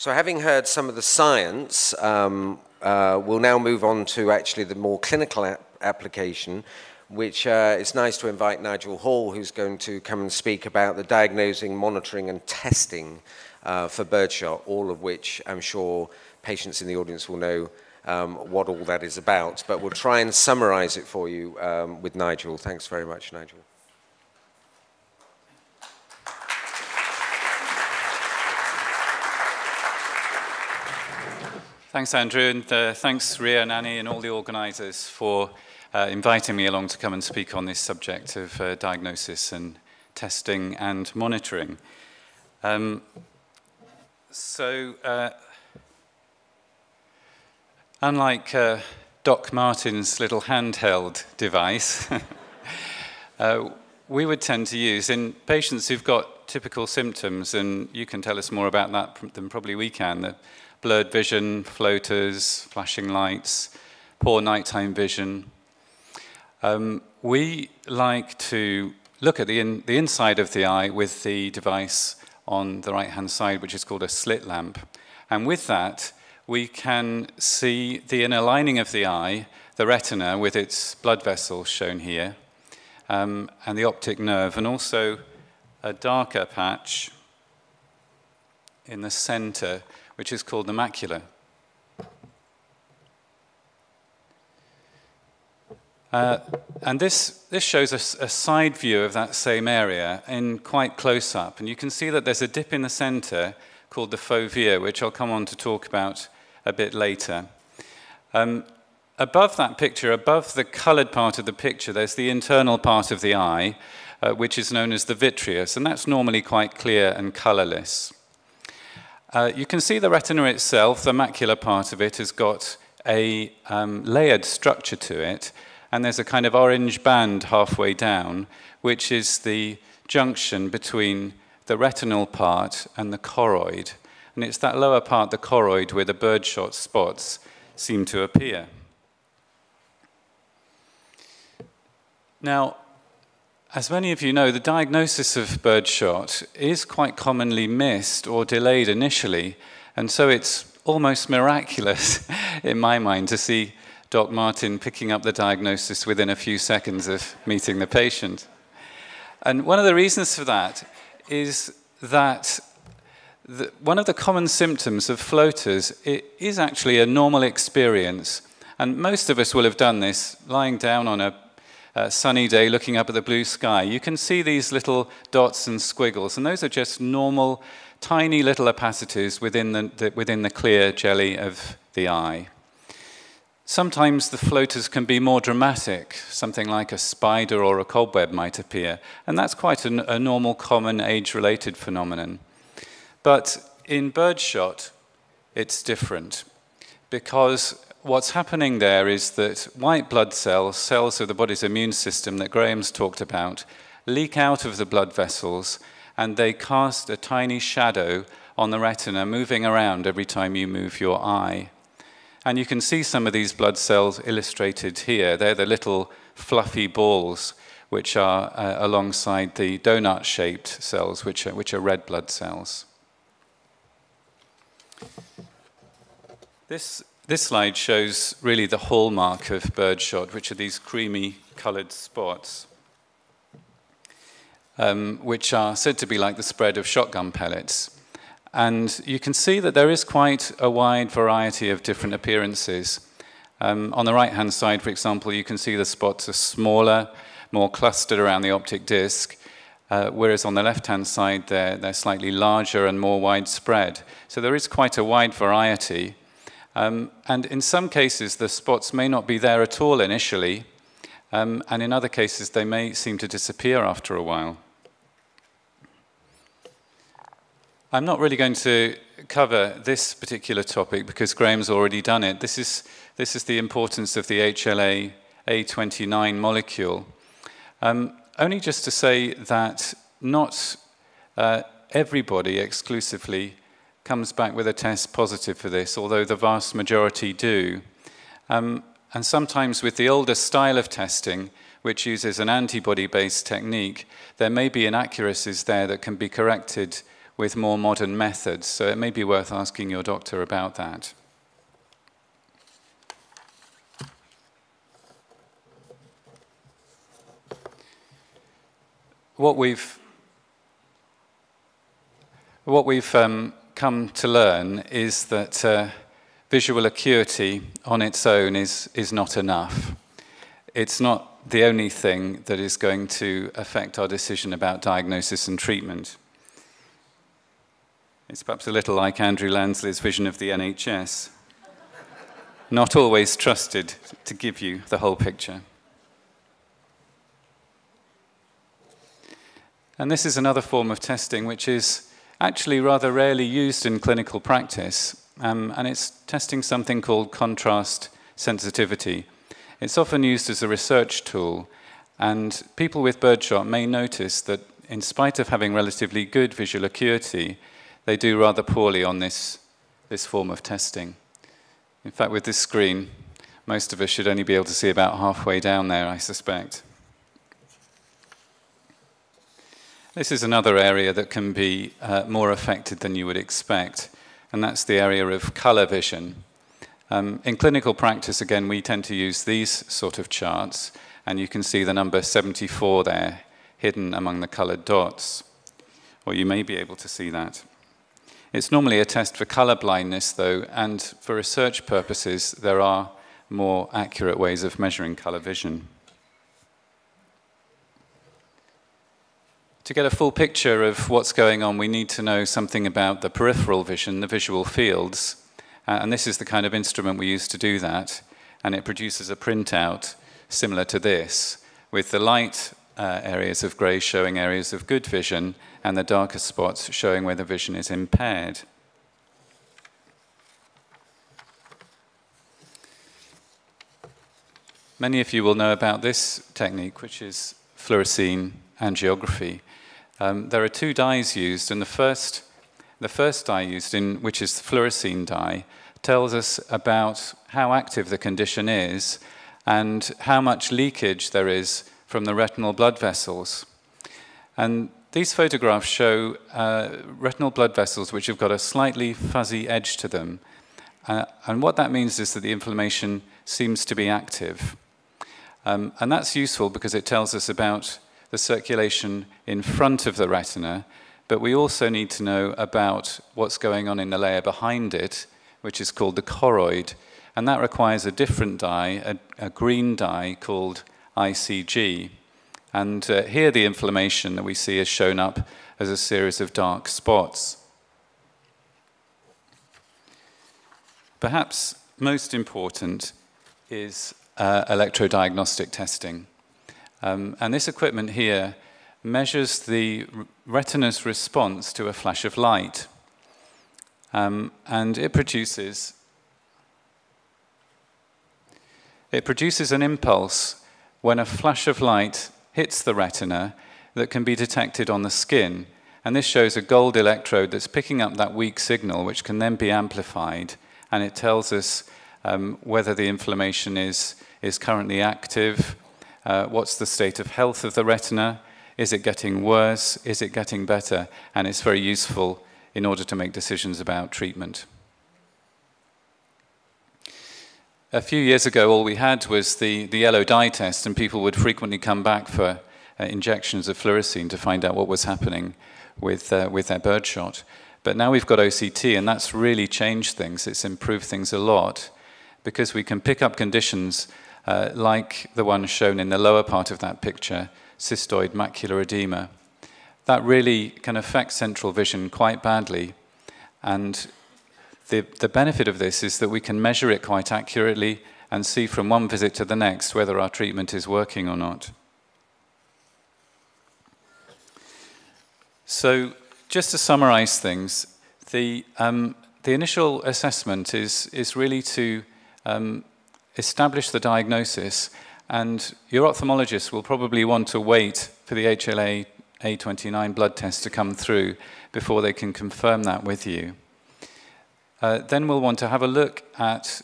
So having heard some of the science, we'll now move on to actually the more clinical application, which it's nice to invite Nigel Hall, who's going to come and speak about the diagnosing, monitoring, and testing for birdshot, all of which I'm sure patients in the audience will know what all that is about. But we'll try and summarize it for you with Nigel. Thanks very much, Nigel. Thanks, Andrew, and thanks, Rhea and Annie and all the organisers for inviting me along to come and speak on this subject of diagnosis and testing and monitoring. Unlike Doc Martin's little handheld device, we would tend to use in patients who've got typical symptoms, and you can tell us more about that than probably we can, that blurred vision, floaters, flashing lights, poor nighttime vision. We like to look at the inside of the eye with the device on the right-hand side, which is called a slit lamp. And with that, we can see the inner lining of the eye, the retina with its blood vessels shown here, and the optic nerve, and also a darker patch in the center, which is called the macula. And this shows us a side view of that same area in quite close up. And you can see that there's a dip in the center called the fovea, which I'll come on to talk about a bit later. Above that picture, above the colored part of the picture, there's the internal part of the eye, which is known as the vitreous. And that's normally quite clear and colorless. You can see the retina itself, the macular part of it, has got a layered structure to it, and there's a kind of orange band halfway down, which is the junction between the retinal part and the choroid. And it's that lower part, the choroid, where the birdshot spots seem to appear. Now, as many of you know, the diagnosis of birdshot is quite commonly missed or delayed initially, and so it's almost miraculous, in my mind, to see Doc Martin picking up the diagnosis within a few seconds of meeting the patient. And one of the reasons for that is that one of the common symptoms of floaters is actually a normal experience, and most of us will have done this lying down on a sunny day looking up at the blue sky. You can see these little dots and squiggles, and those are just normal, tiny little opacities within the clear jelly of the eye. Sometimes the floaters can be more dramatic, something like a spider or a cobweb might appear, and that's quite a normal, common age-related phenomenon. But in birdshot, it's different, because what's happening there is that white blood cells, cells of the body's immune system that Graham's talked about, leak out of the blood vessels, and they cast a tiny shadow on the retina, moving around every time you move your eye. And you can see some of these blood cells illustrated here. They're the little fluffy balls, which are alongside the donut-shaped cells, which are red blood cells. This slide shows really the hallmark of birdshot, which are these creamy colored spots, which are said to be like the spread of shotgun pellets. And you can see that there is quite a wide variety of different appearances. On the right-hand side, for example, you can see the spots are smaller, more clustered around the optic disc, whereas on the left-hand side, they're slightly larger and more widespread. So there is quite a wide variety. And in some cases, the spots may not be there at all initially, and in other cases, they may seem to disappear after a while. I'm not really going to cover this particular topic because Graham's already done it. This is the importance of the HLA-A29 molecule. Only just to say that not everybody exclusively comes back with a test positive for this, although the vast majority do. And sometimes with the older style of testing, which uses an antibody-based technique, there may be inaccuracies there that can be corrected with more modern methods. So it may be worth asking your doctor about that. What we've come to learn is that visual acuity on its own is not enough. It's not the only thing that is going to affect our decision about diagnosis and treatment. It's perhaps a little like Andrew Lansley's vision of the NHS. Not always trusted to give you the whole picture. And this is another form of testing which is actually rather rarely used in clinical practice, and it's testing something called contrast sensitivity. It's often used as a research tool, and people with birdshot may notice that in spite of having relatively good visual acuity, they do rather poorly on this form of testing. In fact, with this screen, most of us should only be able to see about halfway down there, I suspect. This is another area that can be more affected than you would expect, and that's the area of color vision. In clinical practice, again, we tend to use these sort of charts, and you can see the number 74 there, hidden among the colored dots, or you may be able to see that. It's normally a test for color blindness, though, and for research purposes, there are more accurate ways of measuring color vision. To get a full picture of what's going on, we need to know something about the peripheral vision, the visual fields, and this is the kind of instrument we use to do that, and it produces a printout similar to this, with the light areas of grey showing areas of good vision, and the darker spots showing where the vision is impaired. Many of you will know about this technique, which is fluorescein angiography. There are two dyes used, and the first dye used, which is the fluorescein dye, tells us about how active the condition is and how much leakage there is from the retinal blood vessels. And these photographs show retinal blood vessels which have got a slightly fuzzy edge to them. And what that means is that the inflammation seems to be active. And that's useful because it tells us about the circulation in front of the retina, but we also need to know about what's going on in the layer behind it, which is called the choroid, and that requires a different dye, a green dye called ICG. And here the inflammation that we see is shown up as a series of dark spots. Perhaps most important is electrodiagnostic testing. And this equipment here measures the retina's response to a flash of light. And it produces an impulse when a flash of light hits the retina that can be detected on the skin. And this shows a gold electrode that's picking up that weak signal, which can then be amplified. And it tells us whether the inflammation is currently active. What's the state of health of the retina? Is it getting worse? Is it getting better? And it's very useful in order to make decisions about treatment. A few years ago, all we had was the yellow dye test, and people would frequently come back for injections of fluorescein to find out what was happening with their birdshot. But now we've got OCT, and that's really changed things. It's improved things a lot because we can pick up conditions like the one shown in the lower part of that picture, cystoid macular edema. That really can affect central vision quite badly. And the benefit of this is that we can measure it quite accurately and see from one visit to the next whether our treatment is working or not. So just to summarize things, the initial assessment is really to establish the diagnosis, and your ophthalmologist will probably want to wait for the HLA-A29 blood test to come through before they can confirm that with you. Then we'll want to have a look at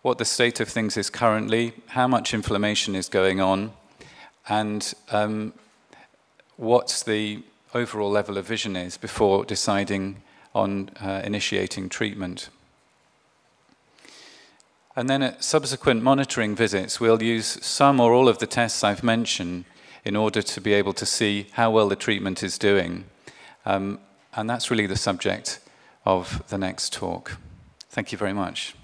what the state of things is currently, how much inflammation is going on, and what's the overall level of vision is before deciding on initiating treatment. And then at subsequent monitoring visits, we'll use some or all of the tests I've mentioned in order to be able to see how well the treatment is doing. And that's really the subject of the next talk. Thank you very much.